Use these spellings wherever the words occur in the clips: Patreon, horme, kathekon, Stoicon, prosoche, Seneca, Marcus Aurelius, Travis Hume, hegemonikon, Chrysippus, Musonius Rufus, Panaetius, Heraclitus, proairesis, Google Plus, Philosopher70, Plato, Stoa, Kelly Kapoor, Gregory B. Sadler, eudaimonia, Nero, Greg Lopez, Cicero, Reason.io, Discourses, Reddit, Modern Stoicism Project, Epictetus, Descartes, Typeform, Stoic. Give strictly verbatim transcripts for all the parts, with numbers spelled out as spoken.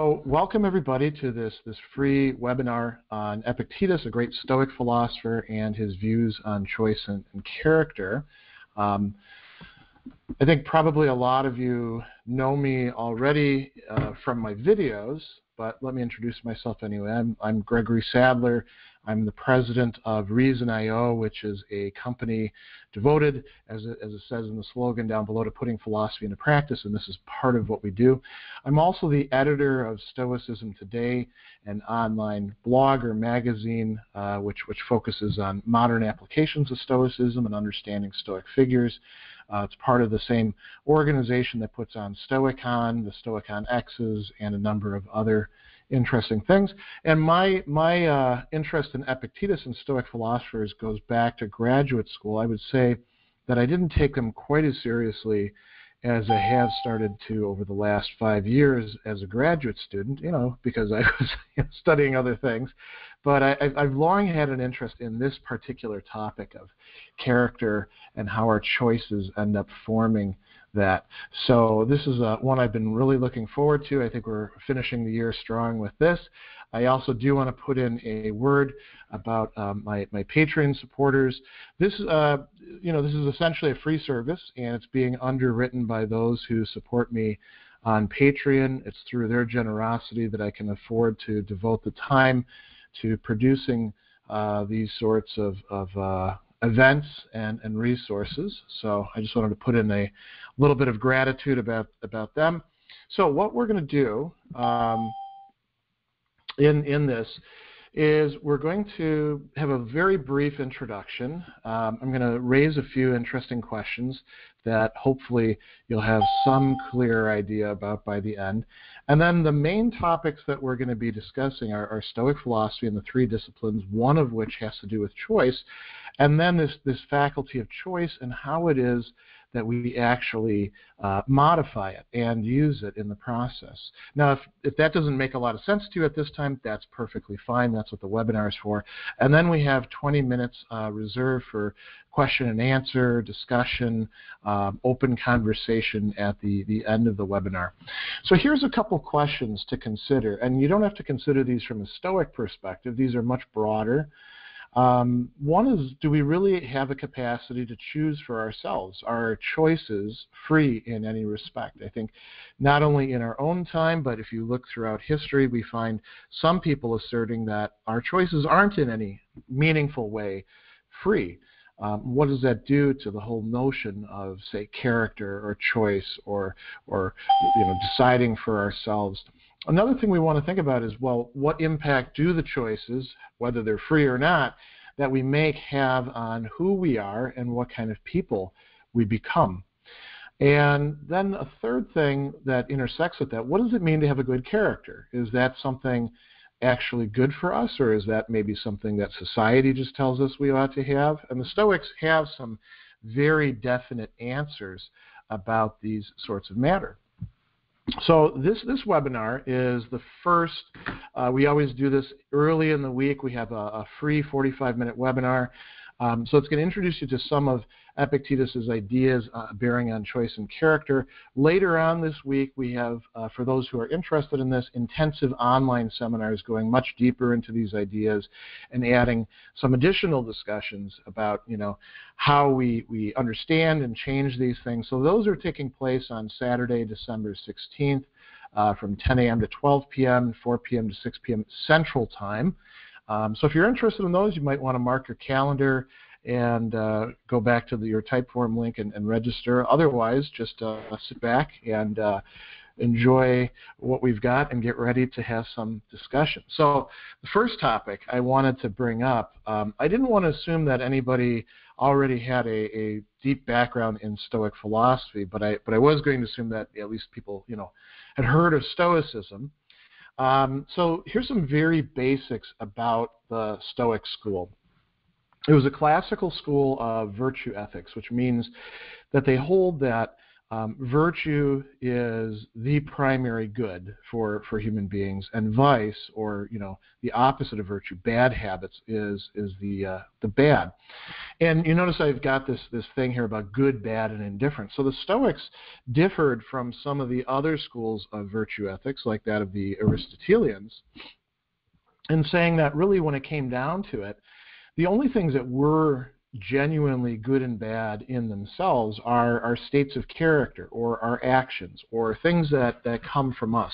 So welcome everybody to this, this free webinar on Epictetus, a great Stoic philosopher, and his views on choice and, and character. Um, I think probably a lot of you know me already uh, from my videos, but let me introduce myself anyway. I'm, I'm Gregory Sadler. I'm the president of Reason dot I O, which is a company devoted, as it, as it says in the slogan down below, to putting philosophy into practice, and this is part of what we do. I'm also the editor of Stoicism Today, an online blog or magazine uh, which, which focuses on modern applications of Stoicism and understanding Stoic figures. Uh, it's part of the same organization that puts on Stoicon, the Stoicon X's, and a number of other interesting things. And my my uh, interest in Epictetus and Stoic philosophers goes back to graduate school. I would say that I didn't take them quite as seriously as I have started to over the last five years as a graduate student, you know, because I was you know, studying other things. But I, I've long had an interest in this particular topic of character and how our choices end up forming that. So this is uh, one I've been really looking forward to. I think we're finishing the year strong with this. I also do want to put in a word about um, my, my Patreon supporters. This, uh, you know, this is essentially a free service, and it's being underwritten by those who support me on Patreon. It's through their generosity that I can afford to devote the time to producing uh, these sorts of, of uh, events and, and resources. So I just wanted to put in a little bit of gratitude about, about them. So what we're going to do... Um, In, in this is we're going to have a very brief introduction. Um, I'm going to raise a few interesting questions that hopefully you'll have some clear idea about by the end. And then the main topics that we're going to be discussing are, are Stoic philosophy and the three disciplines, one of which has to do with choice, and then this, this faculty of choice and how it is that we actually uh, modify it and use it in the process. Now, if, if that doesn't make a lot of sense to you at this time, that's perfectly fine. That's what the webinar is for. And then we have twenty minutes uh, reserved for question and answer, discussion, um, open conversation at the, the end of the webinar. So here's a couple questions to consider. And you don't have to consider these from a Stoic perspective. These are much broader. Um, one is, do we really have a capacity to choose for ourselves? Are our choices free in any respect? I think not only in our own time, but if you look throughout history, we find some people asserting that our choices aren't in any meaningful way free. Um, what does that do to the whole notion of, say, character or choice or, or you know, deciding for ourselves? Another thing we want to think about is, well, what impact do the choices, whether they're free or not, that we make have on who we are and what kind of people we become? And then a third thing that intersects with that, what does it mean to have a good character? Is that something actually good for us, or is that maybe something that society just tells us we ought to have? And the Stoics have some very definite answers about these sorts of matter. So this, this webinar is the first. Uh, we always do this early in the week. We have a, a free forty-five minute webinar. Um, so it's going to introduce you to some of Epictetus's ideas uh, bearing on choice and character. Later on this week, we have, uh, for those who are interested in this, intensive online seminars going much deeper into these ideas and adding some additional discussions about, you know, how we, we understand and change these things. So those are taking place on Saturday, December sixteenth uh, from ten A M to twelve P M, four P M to six P M Central Time. Um, so if you're interested in those, you might want to mark your calendar and uh, go back to the, your Typeform link and, and register. Otherwise, just uh, sit back and uh, enjoy what we've got and get ready to have some discussion. So the first topic I wanted to bring up, um, I didn't want to assume that anybody already had a, a deep background in Stoic philosophy, but I, but I was going to assume that at least people, you know, had heard of Stoicism. Um, so here's some very basics about the Stoic school. It was a classical school of virtue ethics, which means that they hold that Um, virtue is the primary good for, for human beings, and vice, or you know, the opposite of virtue, bad habits, is is the uh, the bad. And you notice I've got this this thing here about good, bad, and indifferent. So the Stoics differed from some of the other schools of virtue ethics, like that of the Aristotelians, in saying that really, when it came down to it, the only things that were genuinely good and bad in themselves are, are states of character or our actions or things that, that come from us.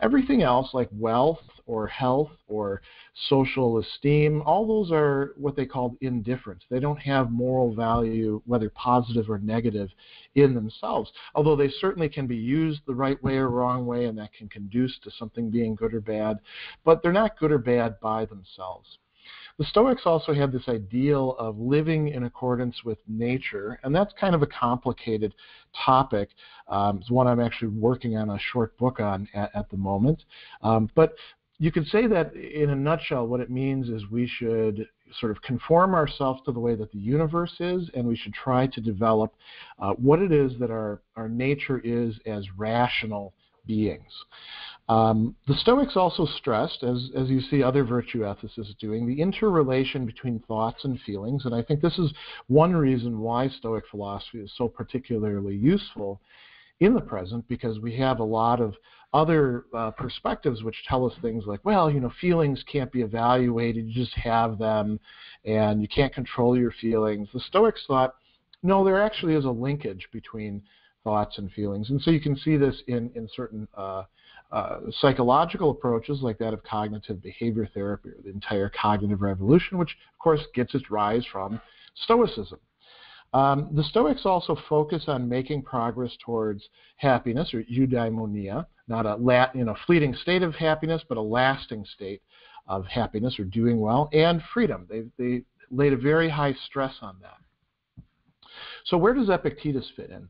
Everything else, like wealth or health or social esteem, all those are what they called indifference. They don't have moral value, whether positive or negative, in themselves, although they certainly can be used the right way or wrong way, and that can conduce to something being good or bad, but they're not good or bad by themselves. The Stoics also had this ideal of living in accordance with nature, and that's kind of a complicated topic. Um, it's one I'm actually working on a short book on at, at the moment. Um, but you could say that, in a nutshell, what it means is we should sort of conform ourselves to the way that the universe is, and we should try to develop uh, what it is that our, our nature is as rational beings. Um, the Stoics also stressed, as, as you see other virtue ethicists doing, the interrelation between thoughts and feelings, and I think this is one reason why Stoic philosophy is so particularly useful in the present, because we have a lot of other uh, perspectives which tell us things like, well, you know, feelings can't be evaluated, you just have them, and you can't control your feelings. The Stoics thought, no, there actually is a linkage between thoughts and feelings. And so you can see this in, in certain uh, uh, psychological approaches like that of cognitive behavior therapy, or the entire cognitive revolution, which, of course, gets its rise from Stoicism. Um, the Stoics also focus on making progress towards happiness, or eudaimonia, not a lat, you know, fleeting state of happiness, but a lasting state of happiness, or doing well, and freedom. They, they laid a very high stress on that. So where does Epictetus fit in?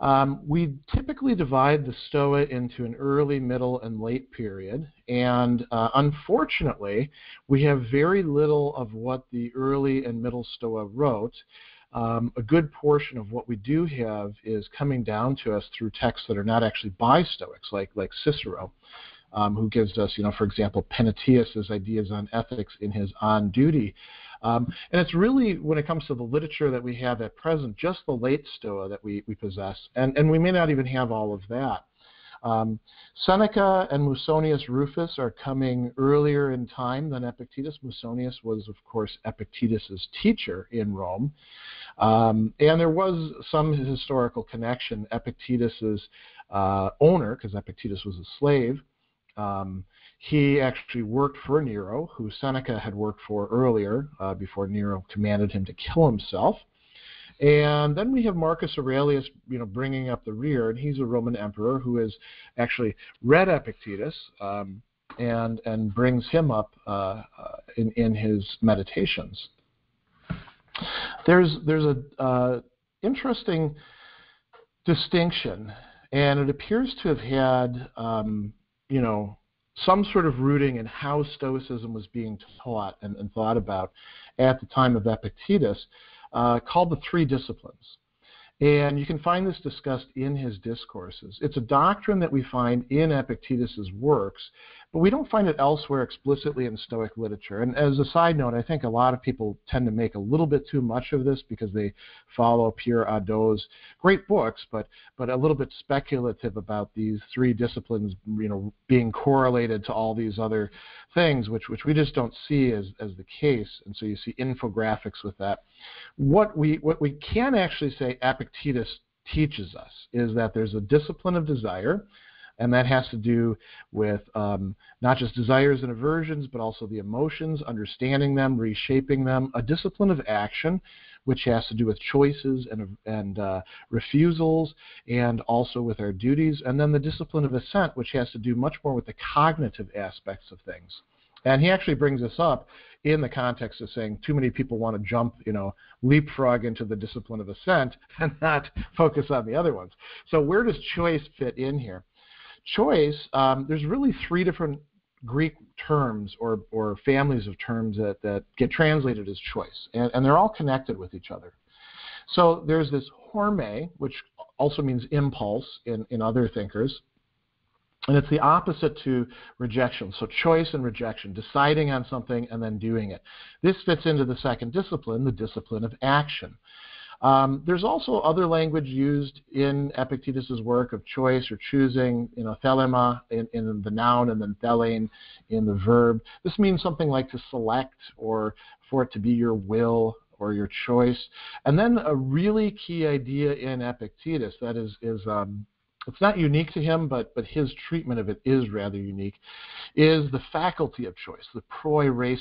Um, we typically divide the Stoa into an early, middle, and late period, and uh, unfortunately, we have very little of what the early and middle Stoa wrote. Um, a good portion of what we do have is coming down to us through texts that are not actually by Stoics, like, like Cicero, um, who gives us, you know, for example, Panaetius' ideas on ethics in his On Duty. Um, and it's really, when it comes to the literature that we have at present, just the late Stoa that we, we possess, and, and we may not even have all of that. Um, Seneca and Musonius Rufus are coming earlier in time than Epictetus. Musonius was, of course, Epictetus' teacher in Rome, um, and there was some historical connection. Epictetus' uh, owner, because Epictetus was a slave, um, he actually worked for Nero, who Seneca had worked for earlier, uh, before Nero commanded him to kill himself. And then we have Marcus Aurelius, you know, bringing up the rear, and he's a Roman emperor who has actually read Epictetus um, and and brings him up uh, in in his meditations. There's there's a uh, interesting distinction, and it appears to have had um, you know. some sort of rooting in how Stoicism was being taught and, and thought about at the time of Epictetus, uh, called the Three Disciplines. And you can find this discussed in his Discourses. It's a doctrine that we find in Epictetus' works, but we don't find it elsewhere explicitly in Stoic literature. And as a side note, I think a lot of people tend to make a little bit too much of this because they follow Pierre Hadot's great books, but but a little bit speculative about these three disciplines, you know, being correlated to all these other things, which which we just don't see as as the case. And so you see infographics with that. What we what we can actually say Epictetus Epictetus teaches us is that there's a discipline of desire, and that has to do with um, not just desires and aversions, but also the emotions, understanding them, reshaping them, a discipline of action, which has to do with choices and, and uh, refusals, and also with our duties, and then the discipline of assent, which has to do much more with the cognitive aspects of things. And he actually brings this up in the context of saying too many people want to jump, you know, leapfrog into the discipline of assent and not focus on the other ones. So where does choice fit in here? Choice, um, there's really three different Greek terms or, or families of terms that, that get translated as choice, and, and they're all connected with each other. So there's this horme, which also means impulse in, in other thinkers. And it's the opposite to rejection. So choice and rejection, deciding on something and then doing it. This fits into the second discipline, the discipline of action. Um, there's also other language used in Epictetus's work of choice or choosing, you know, thelema in, in the noun and then thelein in the verb. This means something like to select or for it to be your will or your choice. And then a really key idea in Epictetus that is, is um, it's not unique to him, but, but his treatment of it is rather unique, is the faculty of choice, the proirasis,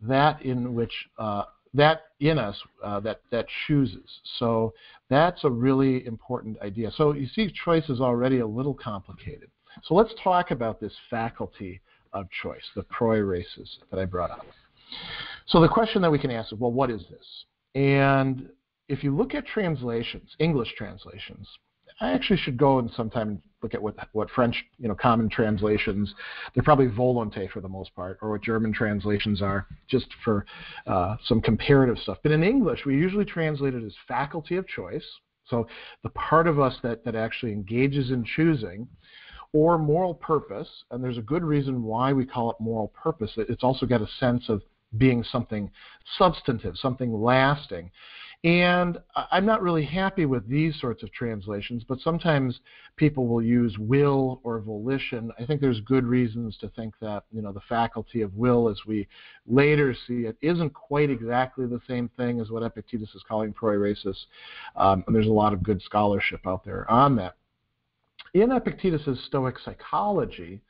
that in which uh, that in us uh, that that chooses. So that's a really important idea. So you see, choice is already a little complicated. So let's talk about this faculty of choice, the proirasis that I brought up. So the question that we can ask is, well, what is this? And if you look at translations, English translations, I actually should go and sometime look at what what French, you know, common translations. They're probably volonté for the most part, or what German translations are, just for uh, some comparative stuff. But in English, we usually translate it as faculty of choice, so the part of us that, that actually engages in choosing, or moral purpose, and there's a good reason why we call it moral purpose. It's also got a sense of being something substantive, something lasting. And I'm not really happy with these sorts of translations, but sometimes people will use will or volition. I think there's good reasons to think that, you know, the faculty of will, as we later see it, isn't quite exactly the same thing as what Epictetus is calling proirasis. Um, and there's a lot of good scholarship out there on that. In Epictetus's Stoic psychology,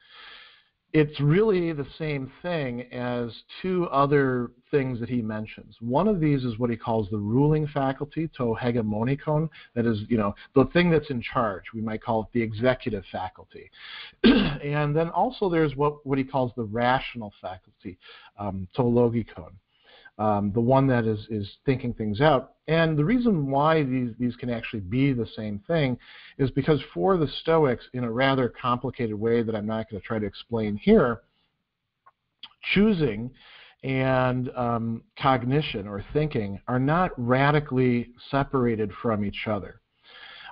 it's really the same thing as two other things that he mentions. One of these is what he calls the ruling faculty, to hegemonikon, that is, you know, the thing that's in charge. We might call it the executive faculty. And then also there's what, what he calls the rational faculty, um, to logikon, um, the one that is, is thinking things out. And the reason why these, these can actually be the same thing is because for the Stoics, in a rather complicated way that I'm not going to try to explain here, choosing and um, cognition or thinking are not radically separated from each other.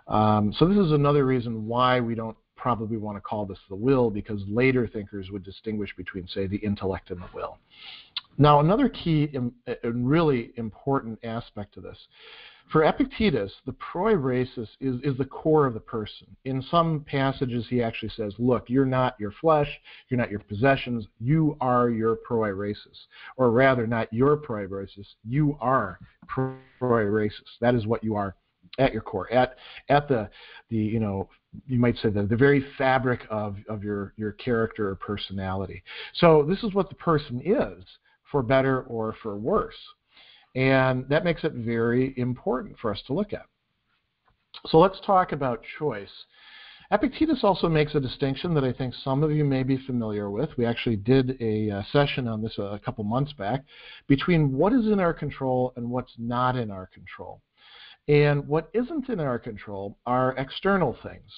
Um, so this is another reason why we don't probably want to call this the will, because later thinkers would distinguish between, say, the intellect and the will. Now, another key and really important aspect of this. For Epictetus, the proirasis is, is the core of the person. In some passages, he actually says, look, you're not your flesh, you're not your possessions, you are your proirasis. Or rather, not your proirasis, you are proirasis. That is what you are at your core, at at the, the you know, you might say the, the very fabric of, of your, your character or personality. So this is what the person is, for better or for worse. And that makes it very important for us to look at. So let's talk about choice. Epictetus also makes a distinction that I think some of you may be familiar with. We actually did a uh, session on this a, a couple months back, between what is in our control and what's not in our control. And what isn't in our control are external things.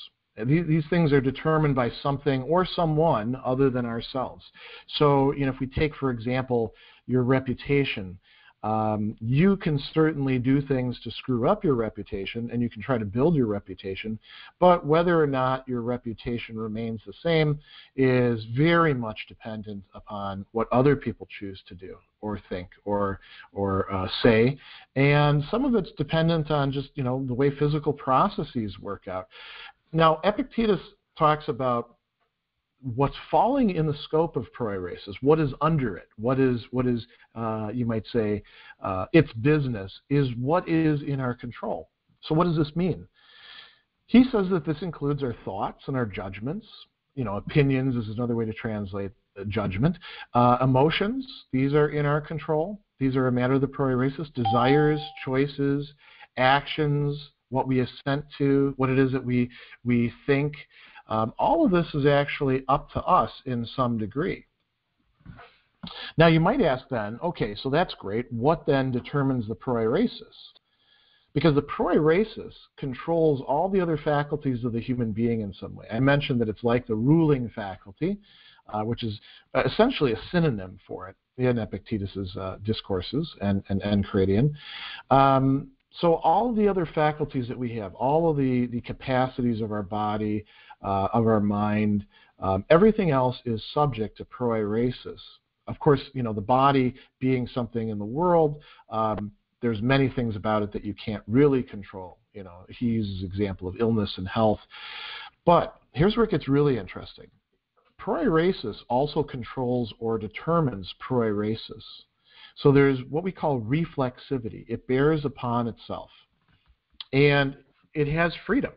These things are determined by something or someone other than ourselves. So, you know, if we take, for example, your reputation, um, you can certainly do things to screw up your reputation, and you can try to build your reputation, but whether or not your reputation remains the same is very much dependent upon what other people choose to do or think or or uh, say, and some of it's dependent on just, you know, the way physical processes work out. Now, Epictetus talks about what's falling in the scope of proirasis, what is under it, what is, what is uh, you might say, uh, its business, is what is in our control. So what does this mean? He says that this includes our thoughts and our judgments. You know, opinions is another way to translate judgment. Uh, emotions, these are in our control. These are a matter of the proirasis. Desires, choices, actions, what we assent to, what it is that we we think. Um, all of this is actually up to us in some degree. Now, you might ask then, okay, so that's great. What then determines the proirasis? Because the proirasis controls all the other faculties of the human being in some way. I mentioned that it's like the ruling faculty, uh, which is essentially a synonym for it in Epictetus's uh, Discourses and, and Enchiridion. Um, So all the other faculties that we have, all of the, the capacities of our body, uh, of our mind, um, everything else is subject to proairesis. Of course, you know, the body being something in the world, um, there's many things about it that you can't really control. You know, he uses the example of illness and health. But here's where it gets really interesting. Proairesis also controls or determines proairesis. So there's what we call reflexivity. It bears upon itself. And it has freedom.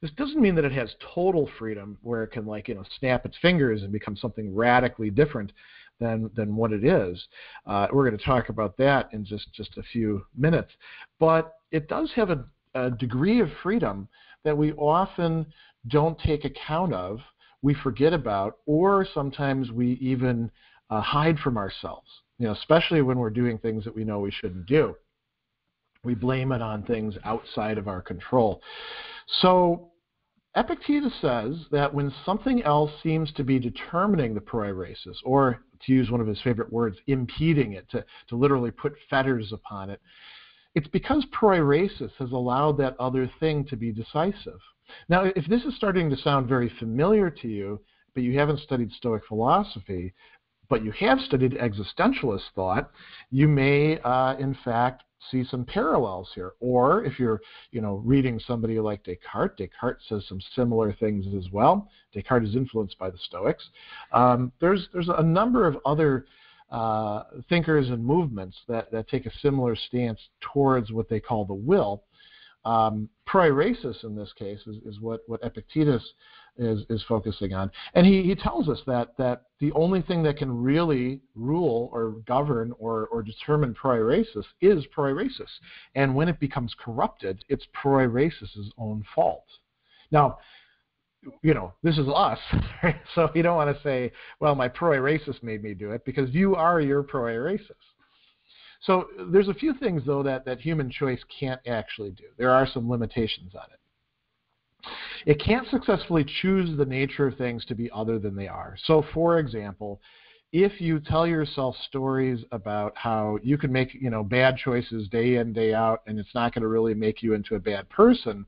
This doesn't mean that it has total freedom where it can, like, you know, snap its fingers and become something radically different than, than what it is. Uh, we're going to talk about that in just, just a few minutes. But it does have a, a degree of freedom that we often don't take account of, we forget about, or sometimes we even uh, hide from ourselves. You know, especially when we're doing things that we know we shouldn't do. We blame it on things outside of our control. So Epictetus says that when something else seems to be determining the proairesis, or to use one of his favorite words, impeding it, to, to literally put fetters upon it, it's because proairesis has allowed that other thing to be decisive. Now, if this is starting to sound very familiar to you, but you haven't studied Stoic philosophy, but you have studied existentialist thought, you may, uh, in fact, see some parallels here. Or if you're, you know, reading somebody like Descartes, Descartes says some similar things as well. Descartes is influenced by the Stoics. Um, there's there's a number of other uh, thinkers and movements that, that take a similar stance towards what they call the will. Um, proairesis, in this case, is, is what, what Epictetus Is, is focusing on. And he, he tells us that, that the only thing that can really rule or govern or, or determine proairesis is proairesis. And when it becomes corrupted, it's proairesis' own fault. Now, you know, this is us, right? So you don't want to say, well, my proairesis made me do it, because you are your proairesis. So there's a few things, though, that, that human choice can't actually do. There are some limitations on it. It can't successfully choose the nature of things to be other than they are. So, for example, if you tell yourself stories about how you can make, you know, bad choices day in, day out, and it's not going to really make you into a bad person,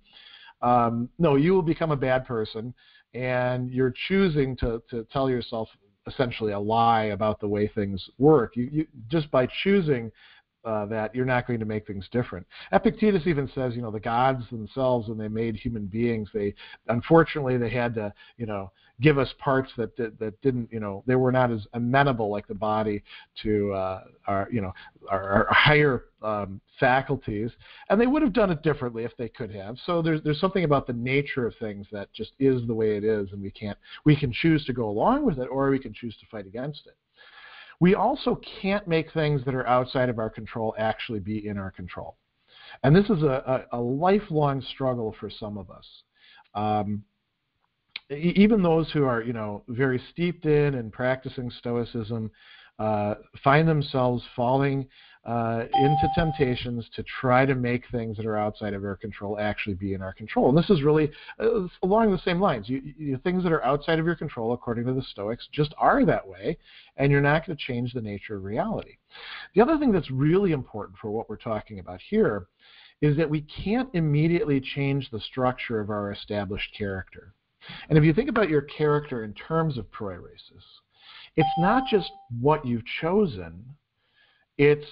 um, no, you will become a bad person, and you're choosing to, to tell yourself essentially a lie about the way things work. You, you just by choosing Uh, that you're not going to make things different. Epictetus even says, you know, the gods themselves, when they made human beings, they unfortunately they had to, you know, give us parts that that, that didn't, you know, they were not as amenable, like the body, to uh, our, you know, our, our higher um, faculties, and they would have done it differently if they could have. So there's there's something about the nature of things that just is the way it is, and we can't we can choose to go along with it, or we can choose to fight against it. We also can't make things that are outside of our control actually be in our control. And this is a, a, a lifelong struggle for some of us. Um, e- even those who are, you know, very steeped in and practicing Stoicism uh, find themselves falling uh, into temptations to try to make things that are outside of our control actually be in our control. And this is really uh, along the same lines. You, you, things that are outside of your control, according to the Stoics, just are that way, and you're not going to change the nature of reality. The other thing that's really important for what we're talking about here is that we can't immediately change the structure of our established character. And if you think about your character in terms of proairesis, it's not just what you've chosen, it's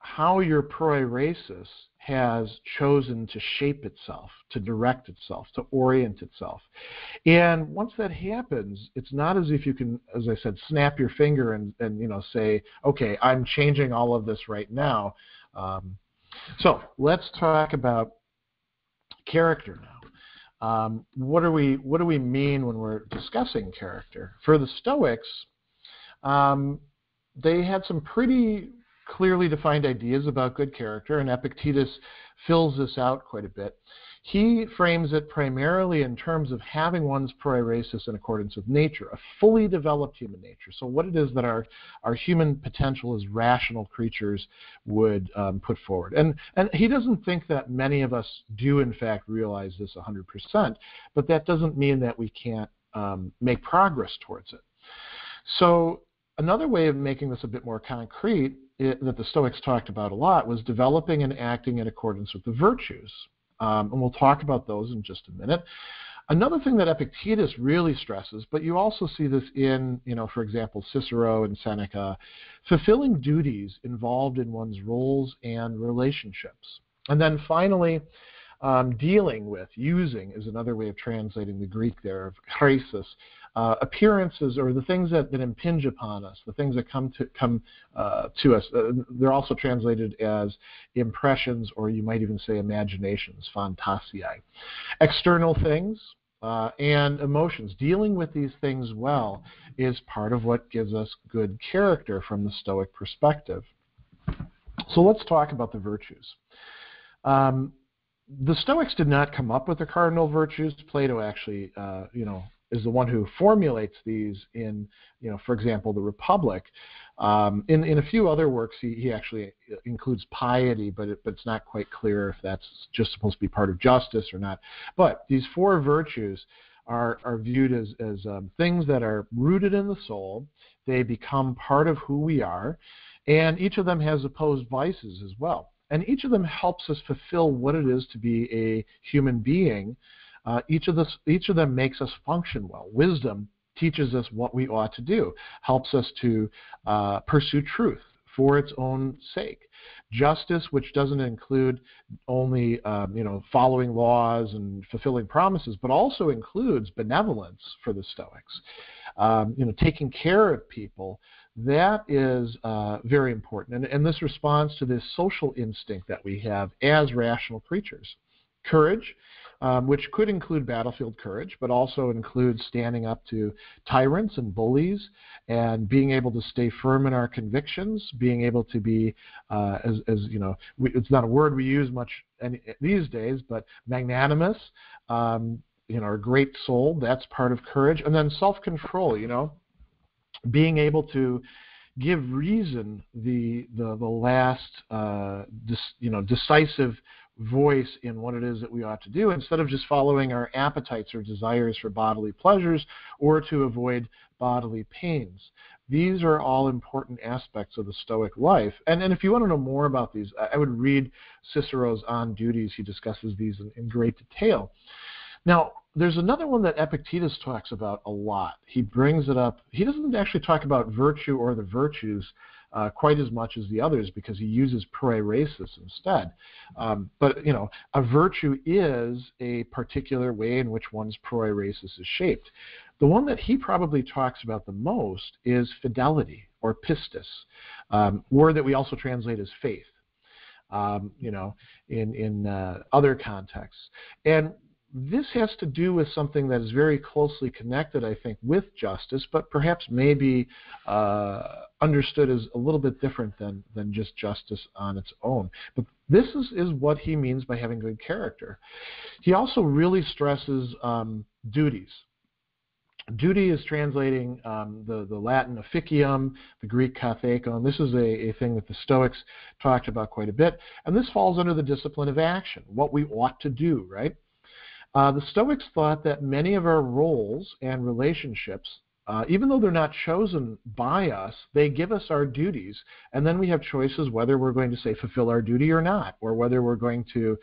how your proairesis has chosen to shape itself, to direct itself, to orient itself. And once that happens, it's not as if you can, as I said, snap your finger and, and you know, say, okay, I'm changing all of this right now. Um, so let's talk about character now. Um, what do we, what do we mean when we're discussing character? For the Stoics, um, they had some pretty clearly defined ideas about good character, and Epictetus fills this out quite a bit. He frames it primarily in terms of having one's proairesis in accordance with nature, a fully developed human nature. So what it is that our, our human potential as rational creatures would um, put forward. And, and he doesn't think that many of us do, in fact, realize this one hundred percent, but that doesn't mean that we can't um, make progress towards it. So Another way of making this a bit more concrete it, that the Stoics talked about a lot was developing and acting in accordance with the virtues. Um, and we'll talk about those in just a minute. Another thing that Epictetus really stresses, but you also see this in, you know, for example, Cicero and Seneca, fulfilling duties involved in one's roles and relationships. And then finally, um, dealing with, using is another way of translating the Greek there, of chrysis, uh, appearances or the things that, that impinge upon us, the things that come to, come, uh, to us. Uh, they're also translated as impressions, or you might even say imaginations, fantasiae. External things uh, and emotions. Dealing with these things well is part of what gives us good character from the Stoic perspective. So let's talk about the virtues. Um, the Stoics did not come up with the cardinal virtues. Plato actually, uh, you know, is the one who formulates these in, you know, for example, the Republic. Um, in, in a few other works, he, he actually includes piety, but, it, but it's not quite clear if that's just supposed to be part of justice or not. But these four virtues are, are viewed as, as um, things that are rooted in the soul. They become part of who we are, and each of them has opposed vices as well. And each of them helps us fulfill what it is to be a human being. Uh, each of this, each of them makes us function well. Wisdom teaches us what we ought to do, helps us to uh, pursue truth for its own sake. Justice, which doesn't include only um, you know, following laws and fulfilling promises, but also includes benevolence for the Stoics. Um, you know, taking care of people. That is uh, very important, and, and this responds to this social instinct that we have as rational creatures. Courage, um, which could include battlefield courage, but also includes standing up to tyrants and bullies, and being able to stay firm in our convictions, being able to be, uh, as, as you know, we, it's not a word we use much any, these days, but magnanimous, um, you know, a great soul. That's part of courage, and then self-control. You know. Being able to give reason the the, the last uh, dis, you know decisive voice in what it is that we ought to do, instead of just following our appetites or desires for bodily pleasures or to avoid bodily pains. These are all important aspects of the Stoic life. And, and if you want to know more about these, I would read Cicero's On Duties. He discusses these in, in great detail. Now, there's another one that Epictetus talks about a lot. He brings it up. He doesn't actually talk about virtue or the virtues uh, quite as much as the others, because he uses proeresis instead. Um, but, you know, a virtue is a particular way in which one's proeresis is shaped. The one that he probably talks about the most is fidelity, or pistis, um, word that we also translate as faith, um, you know, in, in uh, other contexts. And this has to do with something that is very closely connected, I think, with justice, but perhaps maybe uh, understood as a little bit different than, than just justice on its own. But this is, is what he means by having good character. He also really stresses um, duties. Duty is translating um, the, the Latin officium, the Greek kathekon. This is a, a thing that the Stoics talked about quite a bit. And this falls under the discipline of action, what we ought to do, right? Uh, the Stoics thought that many of our roles and relationships, uh, even though they're not chosen by us, they give us our duties, and then we have choices whether we're going to, say, fulfill our duty or not, or whether we're going to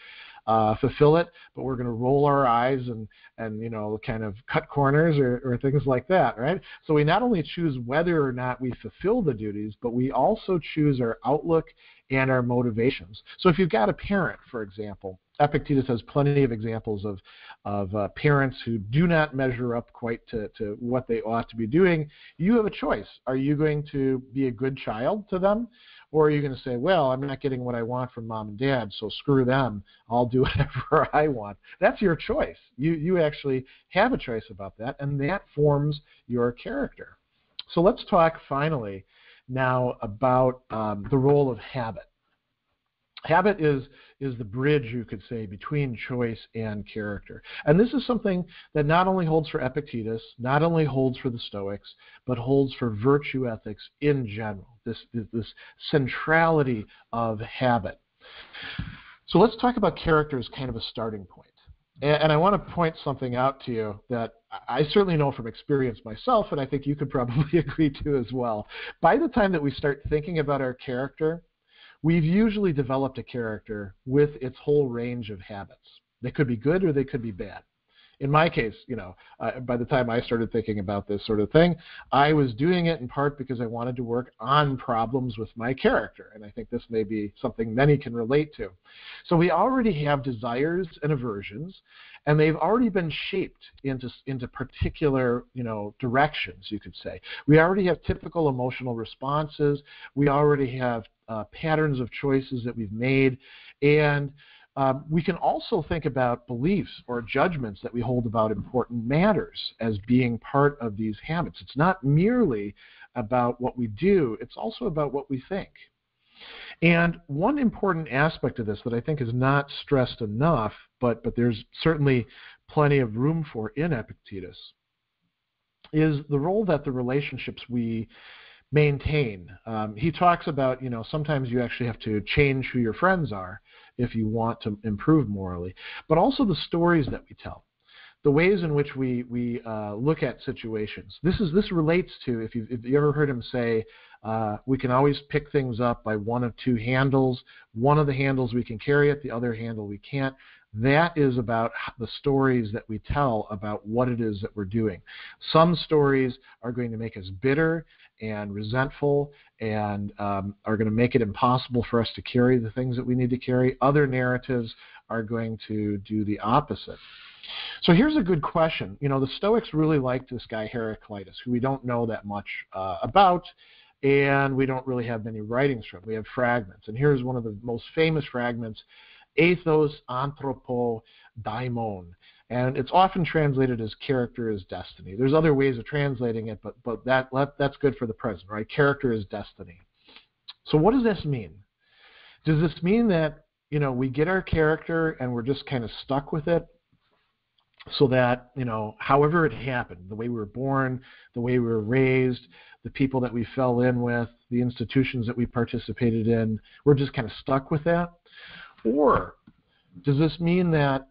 uh, fulfill it, but we're going to roll our eyes and, and you know, kind of cut corners or, or things like that, right? So we not only choose whether or not we fulfill the duties, but we also choose our outlook and our motivations. So if you've got a parent, for example, Epictetus has plenty of examples of, of uh, parents who do not measure up quite to, to what they ought to be doing. You have a choice. Are you going to be a good child to them? Or are you going to say, well, I'm not getting what I want from mom and dad, so screw them. I'll do whatever I want. That's your choice. You, you actually have a choice about that, and that forms your character. So let's talk finally now about um, the role of habit. Habit is, is the bridge, you could say, between choice and character. And this is something that not only holds for Epictetus, not only holds for the Stoics, but holds for virtue ethics in general, this, this centrality of habit. So let's talk about character as kind of a starting point. And, and I want to point something out to you that I certainly know from experience myself, and I think you could probably agree to as well. By the time that we start thinking about our character, we've usually developed a character with its whole range of habits. They could be good or they could be bad. In my case, you know, uh, by the time I started thinking about this sort of thing, I was doing it in part because I wanted to work on problems with my character, and I think this may be something many can relate to. So we already have desires and aversions, and they've already been shaped into into particular, you know, directions, you could say. We already have typical emotional responses. We already have uh, patterns of choices that we've made, and Um, we can also think about beliefs or judgments that we hold about important matters as being part of these habits. It's not merely about what we do, it's also about what we think. And one important aspect of this that I think is not stressed enough, but, but there's certainly plenty of room for in Epictetus, is the role that the relationships we maintain. Um, he talks about, you know, sometimes you actually have to change who your friends are if you want to improve morally, but also the stories that we tell, the ways in which we we uh, look at situations. This is this relates to, if you if you ever heard him say, uh, we can always pick things up by one of two handles. One of the handles we can carry it, the other handle we can't. That is about the stories that we tell about what it is that we're doing. Some stories are going to make us bitter and resentful and um, are going to make it impossible for us to carry the things that we need to carry. Other narratives are going to do the opposite. So here's a good question. You know, the Stoics really liked this guy Heraclitus, who we don't know that much uh, about, and we don't really have many writings from. We have fragments. And here's one of the most famous fragments, Ethos anthropo daimon, and it's often translated as character is destiny. There's other ways of translating it, but but that that's good for the present, right? Character is destiny. So what does this mean? Does this mean that, you know, we get our character and we're just kind of stuck with it, so that, you know, however it happened, the way we were born, the way we were raised, the people that we fell in with, the institutions that we participated in, we're just kind of stuck with that? Or does this mean that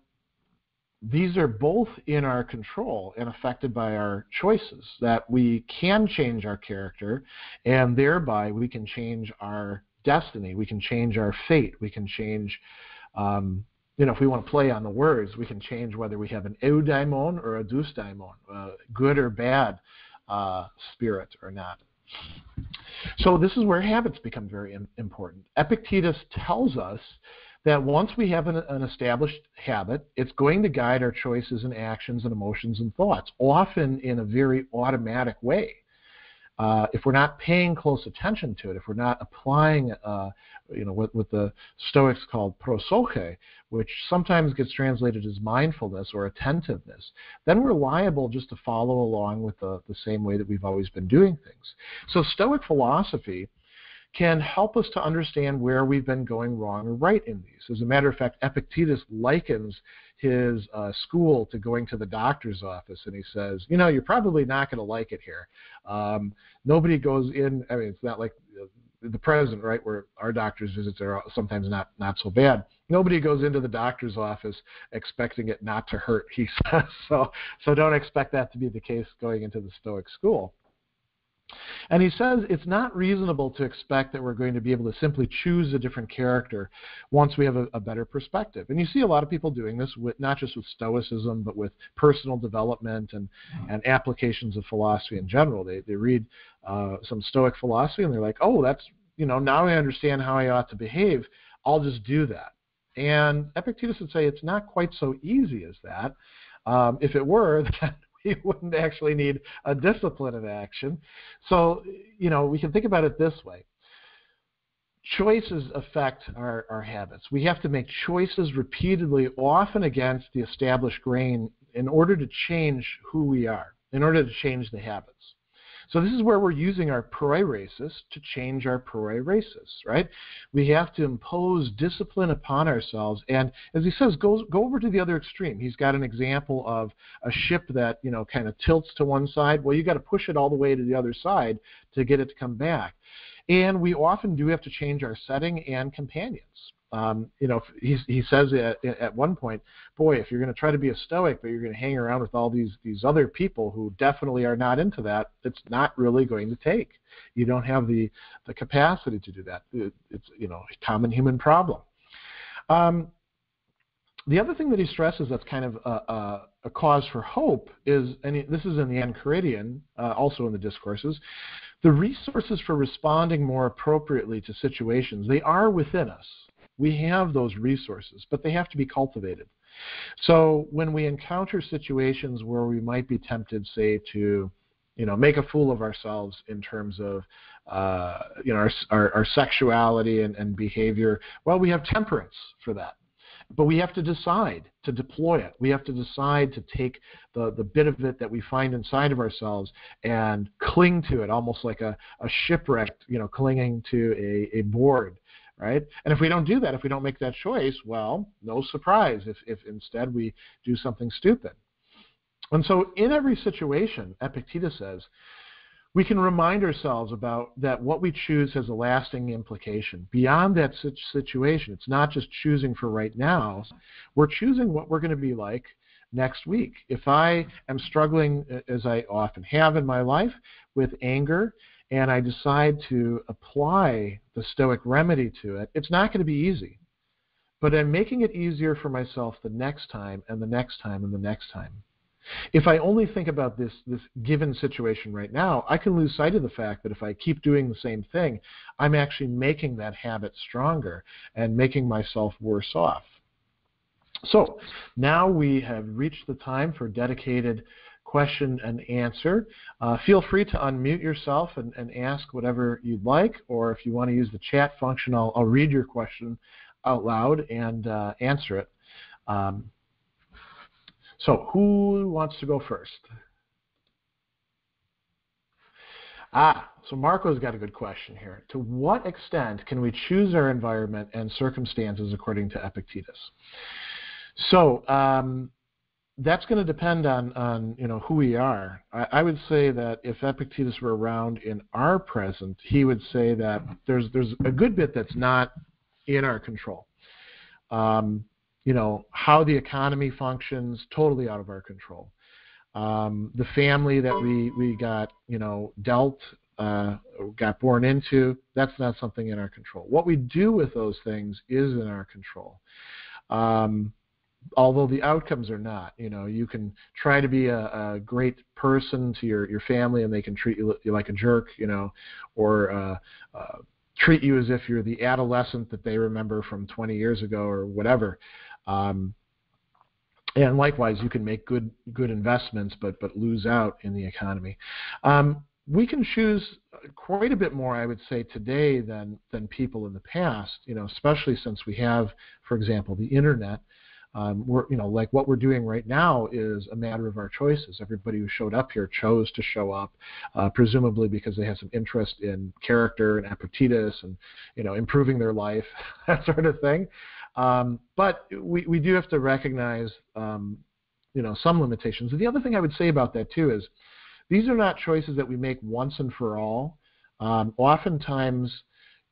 these are both in our control and affected by our choices, that we can change our character and thereby we can change our destiny, we can change our fate, we can change, um, you know, if we want to play on the words, we can change whether we have an eudaimon or a dusdaimon, uh, good or bad uh, spirit or not. So this is where habits become very important. Epictetus tells us that once we have an, an established habit, it's going to guide our choices and actions and emotions and thoughts, often in a very automatic way. Uh, if we're not paying close attention to it, if we're not applying, uh, you know, what, what the Stoics called prosoche, which sometimes gets translated as mindfulness or attentiveness, then we're liable just to follow along with the, the same way that we've always been doing things. So Stoic philosophy can help us to understand where we've been going wrong or right in these. As a matter of fact, Epictetus likens his uh, school to going to the doctor's office, and he says, you know, you're probably not going to like it here. Um, nobody goes in, I mean, it's not like the present, right, where our doctor's visits are sometimes not, not so bad. Nobody goes into the doctor's office expecting it not to hurt, he says. So, so don't expect that to be the case going into the Stoic school. And he says it's not reasonable to expect that we're going to be able to simply choose a different character once we have a, a better perspective. And you see a lot of people doing this, with, not just with Stoicism, but with personal development and, and applications of philosophy in general. They, they read uh, some Stoic philosophy and they're like, oh, that's, you know, now I understand how I ought to behave. I'll just do that. And Epictetus would say it's not quite so easy as that. Um, if it were, then you wouldn't actually need a discipline of action. So, you know, we can think about it this way. Choices affect our, our habits. We have to make choices repeatedly, often against the established grain, in order to change who we are, in order to change the habits. So this is where we're using our proeresis to change our proeresis, right? We have to impose discipline upon ourselves. And as he says, go, go over to the other extreme. He's got an example of a ship that, you know, kind of tilts to one side. Well, you've got to push it all the way to the other side to get it to come back. And we often do have to change our setting and companions. Um, you know, he, he says at, at one point, boy, if you're going to try to be a Stoic, but you're going to hang around with all these, these other people who definitely are not into that, it's not really going to take. You don't have the, the capacity to do that. It, it's, you know, a common human problem. Um, the other thing that he stresses that's kind of a, a, a cause for hope is, and he, this is in the Enchiridion, uh, also in the Discourses, the resources for responding more appropriately to situations, they are within us. We have those resources, but they have to be cultivated. So when we encounter situations where we might be tempted, say, to, you know, make a fool of ourselves in terms of, uh, you know, our, our, our sexuality and, and behavior, well, we have temperance for that. But we have to decide to deploy it. We have to decide to take the, the bit of it that we find inside of ourselves and cling to it, almost like a, a shipwrecked, you know, clinging to a, a board. Right? And if we don't do that, if we don't make that choice, well, no surprise if, if instead we do something stupid. And so in every situation, Epictetus says, we can remind ourselves about that what we choose has a lasting implication. Beyond that situation, it's not just choosing for right now. We're choosing what we're going to be like next week. If I am struggling, as I often have in my life, with anger, and I decide to apply the Stoic remedy to it, it's not going to be easy. But I'm making it easier for myself the next time and the next time and the next time. If I only think about this, this given situation right now, I can lose sight of the fact that if I keep doing the same thing, I'm actually making that habit stronger and making myself worse off. So now we have reached the time for dedicated question and answer. Uh, feel free to unmute yourself and, and ask whatever you'd like, or if you want to use the chat function, I'll, I'll read your question out loud and uh, answer it. Um, so who wants to go first? Ah, so Marco's got a good question here. To what extent can we choose our environment and circumstances according to Epictetus? So, um, that's going to depend on, on you know, who we are. I, I would say that if Epictetus were around in our present, he would say that there's there's a good bit that's not in our control. Um, you know, how the economy functions, totally out of our control. Um, the family that we, we got, you know, dealt, uh, got born into, that's not something in our control. What we do with those things is in our control. Um, although the outcomes are not. You know, you can try to be a, a great person to your, your family and they can treat you like a jerk, you know, or uh, uh, treat you as if you're the adolescent that they remember from twenty years ago or whatever. Um, and likewise, you can make good good investments but, but lose out in the economy. Um, we can choose quite a bit more, I would say, today than, than people in the past, you know, especially since we have, for example, the internet. Um, we're, you know, like what we're doing right now is a matter of our choices. Everybody who showed up here chose to show up, uh, presumably because they have some interest in character and Epictetus and, you know, improving their life, that sort of thing. Um, but we, we do have to recognize, um, you know, some limitations. And the other thing I would say about that, too, is these are not choices that we make once and for all. Um, oftentimes,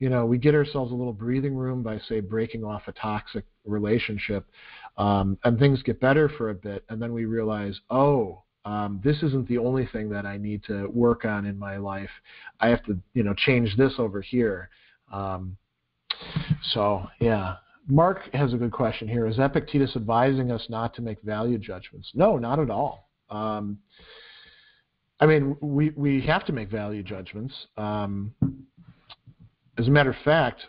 you know, we get ourselves a little breathing room by, say, breaking off a toxic relationship, um, and things get better for a bit, and then we realize, oh, um, this isn't the only thing that I need to work on in my life. I have to, you know, change this over here. Um, so, yeah. Mark has a good question here. Is Epictetus advising us not to make value judgments? No, not at all. Um, I mean, we, we have to make value judgments. Um, as a matter of fact,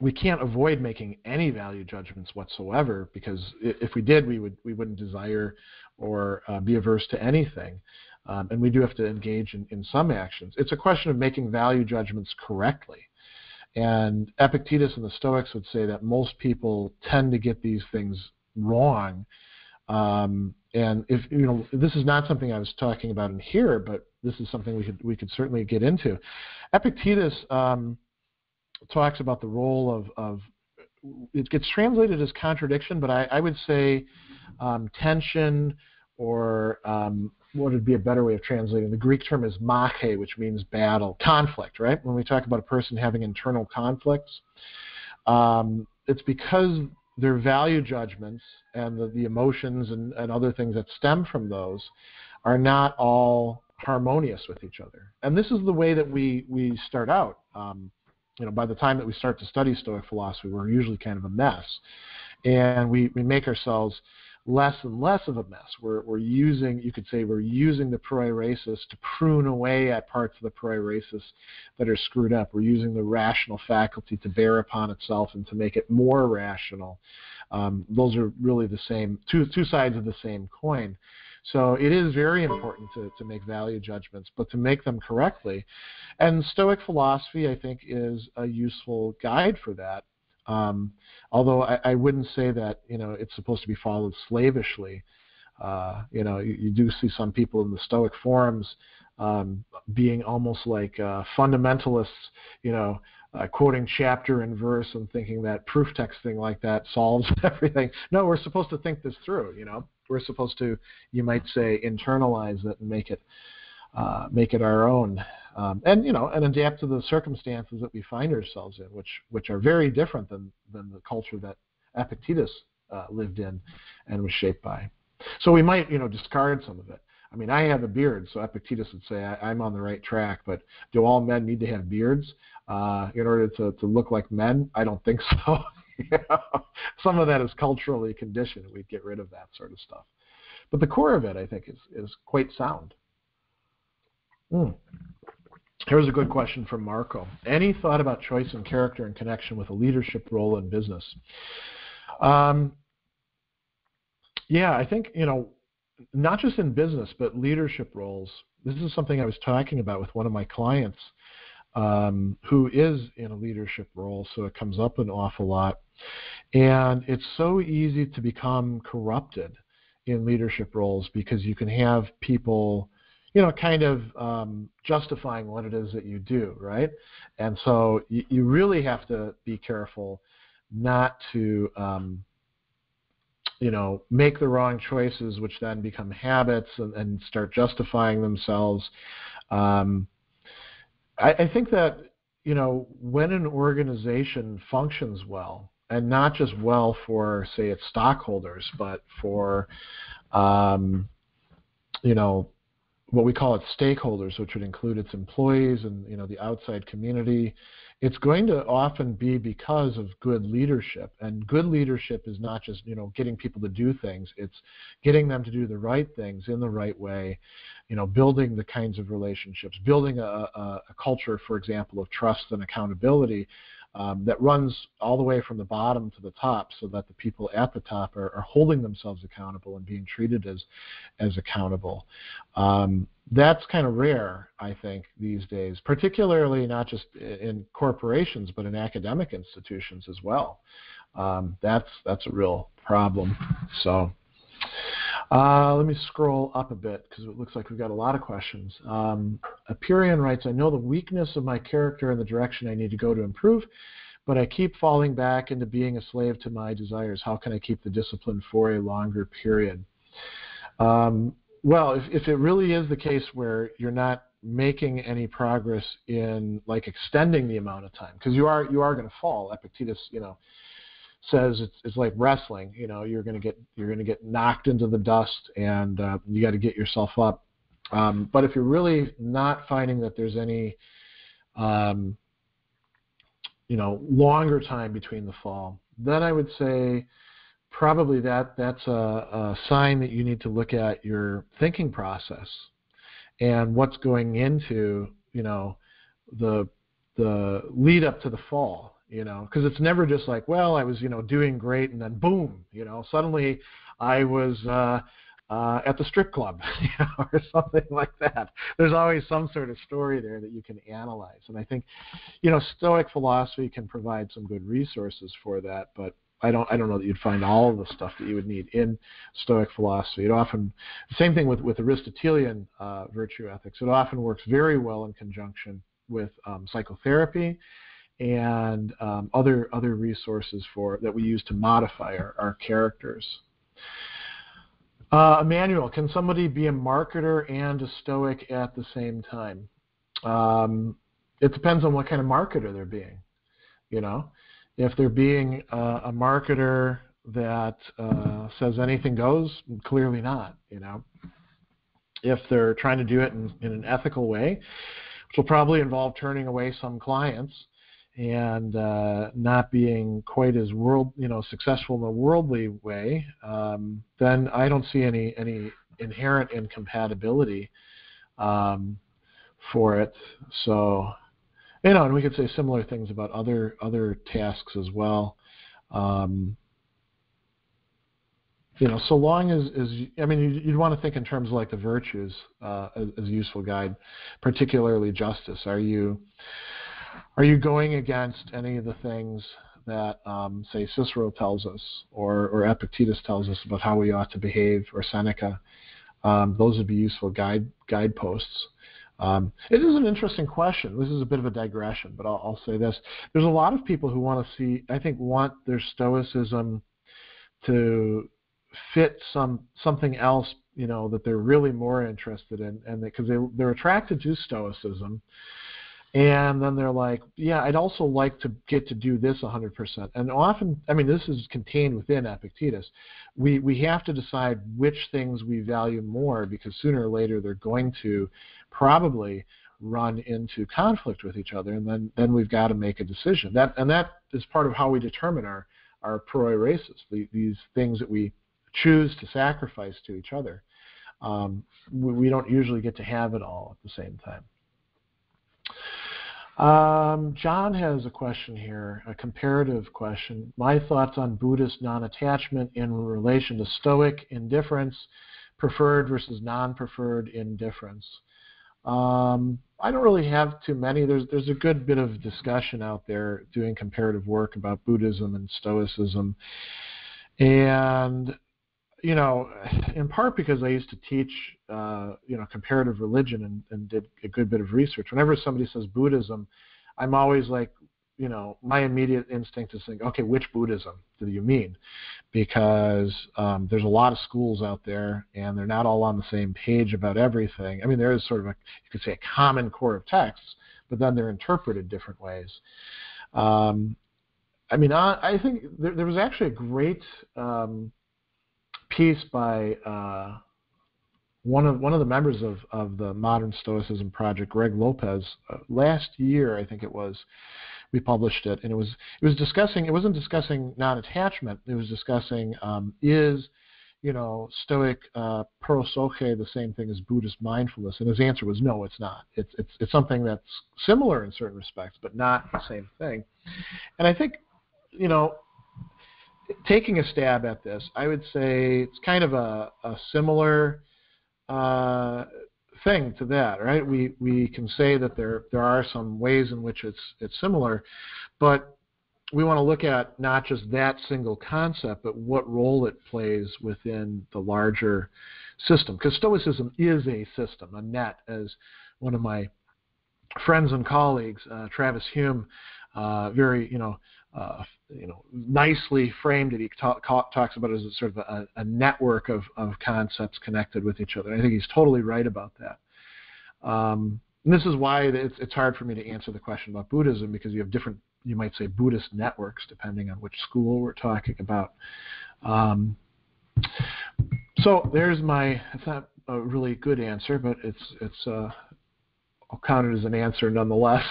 we can't avoid making any value judgments whatsoever, because if we did, we would we wouldn't desire or uh, be averse to anything, um, and we do have to engage in, in some actions. It's a question of making value judgments correctly, and Epictetus and the Stoics would say that most people tend to get these things wrong. Um, and if you know, this is not something I was talking about in here, but this is something we could we could certainly get into. Epictetus. Um, talks about the role of, of, it gets translated as contradiction, but I, I would say um, tension, or um, what would be a better way of translating? The Greek term is mache, which means battle, conflict, right? When we talk about a person having internal conflicts, Um, it's because their value judgments and the, the emotions and, and other things that stem from those are not all harmonious with each other. And this is the way that we, we start out. Um, you know, by the time that we start to study Stoic philosophy, we're usually kind of a mess. And we, we make ourselves less and less of a mess. We're, we're using, you could say, we're using the proiresis to prune away at parts of the proiresis that are screwed up. We're using the rational faculty to bear upon itself and to make it more rational. Um, those are really the same, two, two sides of the same coin. So it is very important to, to make value judgments, but to make them correctly. And Stoic philosophy, I think, is a useful guide for that. Um, although I, I wouldn't say that, you know, it's supposed to be followed slavishly. Uh, you know, you, you do see some people in the Stoic forums um, being almost like uh, fundamentalists, you know, uh, quoting chapter and verse and thinking that proof text thing like that solves everything. No, we're supposed to think this through, you know. We're supposed to, you might say, internalize it and make it, uh, make it our own. Um, and, you know, and adapt to the circumstances that we find ourselves in, which which are very different than, than the culture that Epictetus uh, lived in and was shaped by. So we might, you know, discard some of it. I mean, I have a beard, so Epictetus would say I, I'm on the right track, but do all men need to have beards uh, in order to, to look like men? I don't think so. You know, some of that is culturally conditioned. We'd get rid of that sort of stuff. But the core of it, I think, is, is quite sound. Mm. Here's a good question from Marco. Any thought about choice and character in connection with a leadership role in business? Um, yeah, I think, you know, not just in business, but leadership roles. This is something I was talking about with one of my clients um, who is in a leadership role, so it comes up an awful lot. And it's so easy to become corrupted in leadership roles because you can have people, you know, kind of um, justifying what it is that you do, right? And so you, you really have to be careful not to, um, you know, make the wrong choices, which then become habits and, and start justifying themselves. Um, I, I think that, you know, when an organization functions well, and not just well for, say, its stockholders, but for, um, you know, what we call its stakeholders, which would include its employees and, you know, the outside community, it's going to often be because of good leadership. And good leadership is not just, you know, getting people to do things. It's getting them to do the right things in the right way, you know, building the kinds of relationships, building a, a, a culture, for example, of trust and accountability um, that runs all the way from the bottom to the top so that the people at the top are, are holding themselves accountable and being treated as, as accountable. Um, That's kind of rare, I think, these days, particularly not just in corporations, but in academic institutions as well. Um, that's that's a real problem. So uh, let me scroll up a bit because it looks like we've got a lot of questions. Um, Aperion writes, I know the weakness of my character and the direction I need to go to improve, but I keep falling back into being a slave to my desires. How can I keep the discipline for a longer period? Um, Well, if, if it really is the case where you're not making any progress in, like, extending the amount of time, because you are you are going to fall. Epictetus, you know, says it's it's like wrestling. You know, you're going to get you're going to get knocked into the dust, and uh, you got to get yourself up. Um, but if you're really not finding that there's any, um, you know, longer time between the fall, then I would say, probably that that's a, a sign that you need to look at your thinking process and what's going into, you know, the the lead up to the fall, you know, because it's never just like, well, I was, you know, doing great and then boom, you know, suddenly I was uh, uh, at the strip club, you know, or something like that. There's always some sort of story there that you can analyze, and I think, you know, Stoic philosophy can provide some good resources for that, but I don't I don't know that you'd find all of the stuff that you would need in Stoic philosophy. It often, same thing with, with Aristotelian uh, virtue ethics. It often works very well in conjunction with um, psychotherapy and um, other other resources for that we use to modify our, our characters. Uh, Emmanuel, can somebody be a marketer and a Stoic at the same time? Um, it depends on what kind of marketer they're being, you know. if they're being uh, a marketer that uh, says anything goes, clearly not, you know. If they're trying to do it in, in an ethical way, which will probably involve turning away some clients and uh, not being quite as world, you know, successful in a worldly way, um, then I don't see any any inherent incompatibility um, for it. So, you know, and we could say similar things about other other tasks as well. Um, you know, so long as, as you, I mean, you'd, you'd want to think in terms of like the virtues uh, as, as a useful guide, particularly justice. Are you Are you going against any of the things that, um, say, Cicero tells us or, or Epictetus tells us about how we ought to behave, or Seneca? Um, those would be useful guide guideposts. Um, it is an interesting question. This is a bit of a digression, but I'll, I'll say this. There's a lot of people who want to see, I think, want their Stoicism to fit some something else, you know, that they're really more interested in, and because they, they, they're attracted to Stoicism. And then they're like, yeah, I'd also like to get to do this one hundred percent. And often, I mean, this is contained within Epictetus. We we have to decide which things we value more, because sooner or later they're going to probably run into conflict with each other, and then, then we've got to make a decision. That And that is part of how we determine our, our proeresis, the, these things that we choose to sacrifice to each other. Um, we, we don't usually get to have it all at the same time. Um, John has a question here, a comparative question. My thoughts on Buddhist non-attachment in relation to Stoic indifference, preferred versus non-preferred indifference. Um, I don't really have too many. There's there's a good bit of discussion out there doing comparative work about Buddhism and Stoicism. And, you know, in part because I used to teach, uh, you know, comparative religion and, and did a good bit of research. Whenever somebody says Buddhism, I'm always like, you know, my immediate instinct is think, okay, which Buddhism do you mean? Because um, there's a lot of schools out there, and they're not all on the same page about everything. I mean, there is sort of a, you could say, a common core of texts, but then they're interpreted different ways. Um, I mean, I, I think there, there was actually a great... Um, piece by uh, one of one of the members of, of the Modern Stoicism Project, Greg Lopez. Uh, last year, I think it was, we published it, and it was it was discussing. It wasn't discussing non-attachment. It was discussing um, is, you know, Stoic uh, prosoche the same thing as Buddhist mindfulness? And his answer was no, it's not. It's it's it's something that's similar in certain respects, but not the same thing. And I think, you know, taking a stab at this, I would say it's kind of a, a similar uh, thing to that, right? We we can say that there there are some ways in which it's it's similar, but we want to look at not just that single concept, but what role it plays within the larger system. Because Stoicism is a system, a net, as one of my friends and colleagues, uh, Travis Hume, uh, very you know. Uh, you know, nicely framed it. He talk, talks about it as sort of a, a network of, of concepts connected with each other. I think he's totally right about that. Um, and this is why it's, it's hard for me to answer the question about Buddhism, because you have different, you might say, Buddhist networks depending on which school we're talking about. Um, so there's my, it's not a really good answer, but it's, it's uh, I'll count it as an answer nonetheless.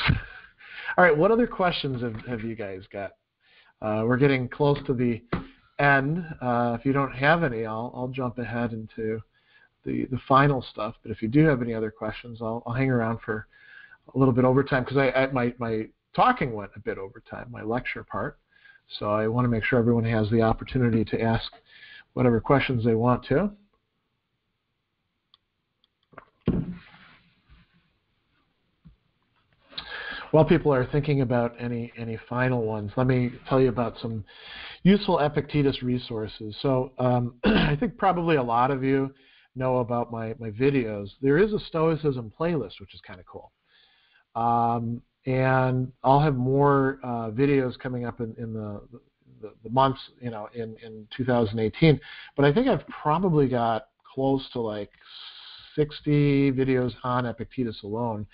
All right, what other questions have, have you guys got? Uh, we're getting close to the end. Uh, if you don't have any, I'll, I'll jump ahead into the, the final stuff. But if you do have any other questions, I'll, I'll hang around for a little bit over time, because I, I, my, my talking went a bit over time, my lecture part. So I want to make sure everyone has the opportunity to ask whatever questions they want to. While people are thinking about any any final ones, let me tell you about some useful Epictetus resources. So um, I think probably a lot of you know about my, my videos. There is a Stoicism playlist, which is kind of cool. Um, and I'll have more uh, videos coming up in, in the, the, the months, you know, in, in two thousand eighteen. But I think I've probably got close to like sixty videos on Epictetus alone.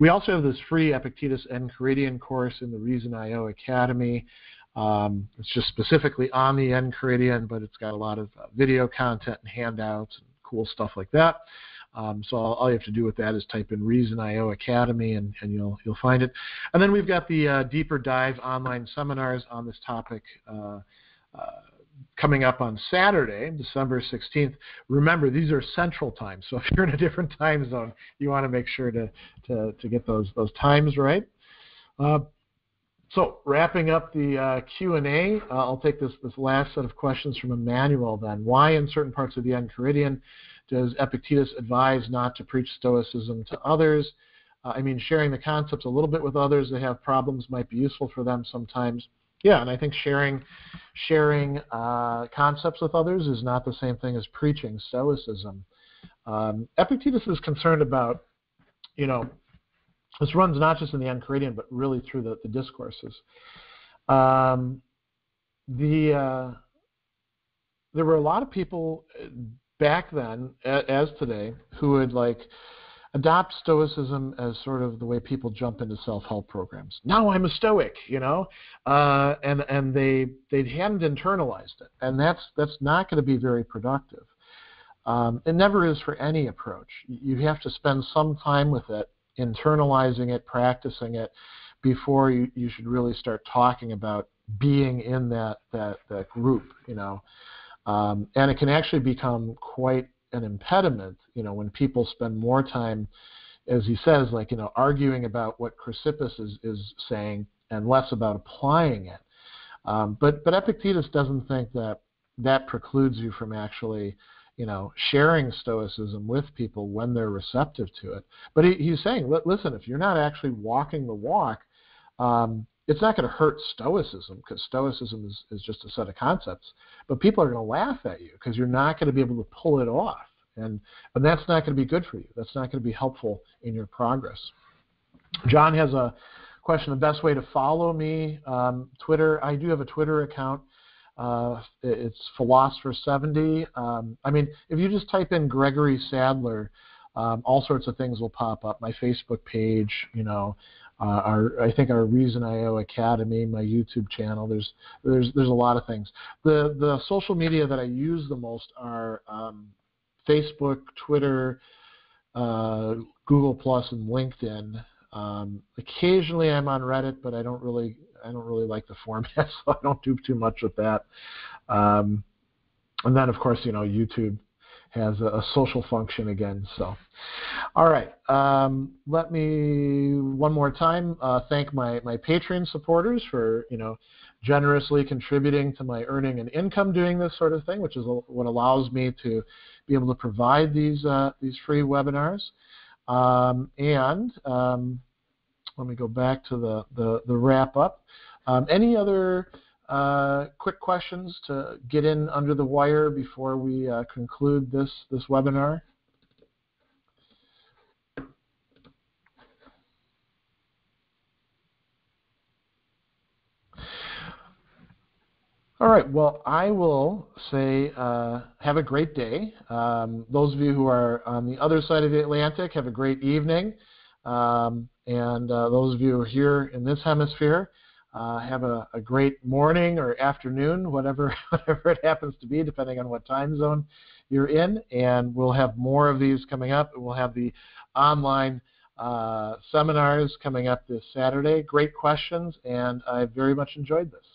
We also have this free Epictetus Enchiridion course in the Reason dot i o Academy. Um, it's just specifically on the Enchiridion, but it's got a lot of uh, video content and handouts and cool stuff like that. Um, so all, all you have to do with that is type in Reason dot i o Academy, and, and you'll you'll find it. And then we've got the uh, deeper dive online seminars on this topic uh, uh, coming up on Saturday, December sixteenth. Remember, these are Central Time, so if you're in a different time zone, you want to make sure to to to get those those times right. Uh, So wrapping up the uh, Q and A, uh, I'll take this, this last set of questions from Emmanuel then. Why in certain parts of the Enchiridion does Epictetus advise not to preach Stoicism to others? Uh, I mean, sharing the concepts a little bit with others that have problems might be useful for them sometimes. Yeah, and I think sharing sharing uh, concepts with others is not the same thing as preaching Stoicism. Um, Epictetus is concerned about, you know, this runs not just in the Enchiridion, but really through the, the discourses. Um, the uh, there were a lot of people back then, as today, who would like adopt Stoicism as sort of the way people jump into self-help programs. Now I'm a Stoic, you know, uh, and and they they hadn't internalized it, and that's that's not going to be very productive. Um, it never is for any approach. You have to spend some time with it, internalizing it, practicing it, before you, you should really start talking about being in that that, that group, you know. Um, and it can actually become quite an impediment, you know, when people spend more time, as he says, like, you know, arguing about what Chrysippus is, is saying and less about applying it. Um, but, but Epictetus doesn't think that that precludes you from actually, you know, sharing Stoicism with people when they're receptive to it. But he, he's saying, listen, if you're not actually walking the walk, um, it's not going to hurt Stoicism, because Stoicism is, is just a set of concepts. But people are going to laugh at you because you're not going to be able to pull it off. And, and that's not going to be good for you. That's not going to be helpful in your progress. John has a question, the best way to follow me, um, Twitter. I do have a Twitter account. Uh, it's Philosopher seventy. Um, I mean, if you just type in Gregory Sadler, um, all sorts of things will pop up. My Facebook page, you know, uh, our I think our Reason dot i o Academy, my YouTube channel. There's there's there's a lot of things. The the social media that I use the most are um, Facebook, Twitter, uh, Google Plus, and LinkedIn. Um, occasionally, I'm on Reddit, but I don't really. I don't really like the format, so I don't do too much with that. Um, and then, of course, you know, YouTube has a, a social function again. So, all right, um, let me one more time uh, thank my my Patreon supporters for, you know, generously contributing to my earning and income doing this sort of thing, which is what allows me to be able to provide these uh, these free webinars. Um, and um, Let me go back to the, the, the wrap up. Um, any other uh, quick questions to get in under the wire before we uh, conclude this, this webinar? All right, well, I will say uh, have a great day. Um, those of you who are on the other side of the Atlantic, have a great evening. Um, and uh, those of you who are here in this hemisphere, uh, have a, a great morning or afternoon, whatever, whatever it happens to be, depending on what time zone you're in. And we'll have more of these coming up. We'll have the online uh, seminars coming up this Saturday. Great questions, and I very much enjoyed this.